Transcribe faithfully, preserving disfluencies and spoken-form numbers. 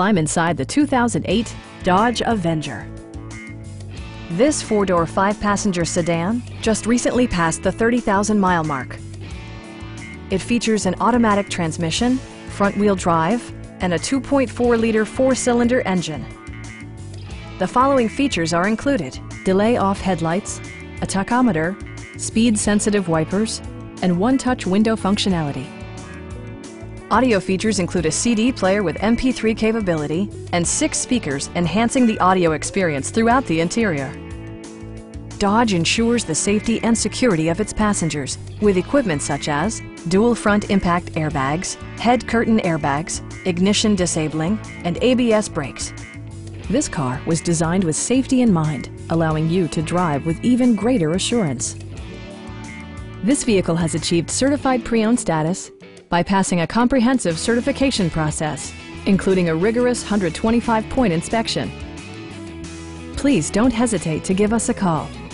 climb inside the two thousand eight Dodge Avenger. This four-door, five-passenger sedan just recently passed the thirty thousand mile mark. It features an automatic transmission, front-wheel drive, and a two point four liter four-cylinder engine. The following features are included: delay-off headlights, a tachometer, speed-sensitive wipers, and one-touch window functionality. Audio features include a C D player with M P three capability and six speakers, enhancing the audio experience throughout the interior. Dodge ensures the safety and security of its passengers with equipment such as dual front impact airbags, head curtain airbags, ignition disabling, and A B S brakes. This car was designed with safety in mind, allowing you to drive with even greater assurance. This vehicle has achieved certified pre-owned status by passing a comprehensive certification process, including a rigorous one hundred twenty-five point inspection. Please don't hesitate to give us a call.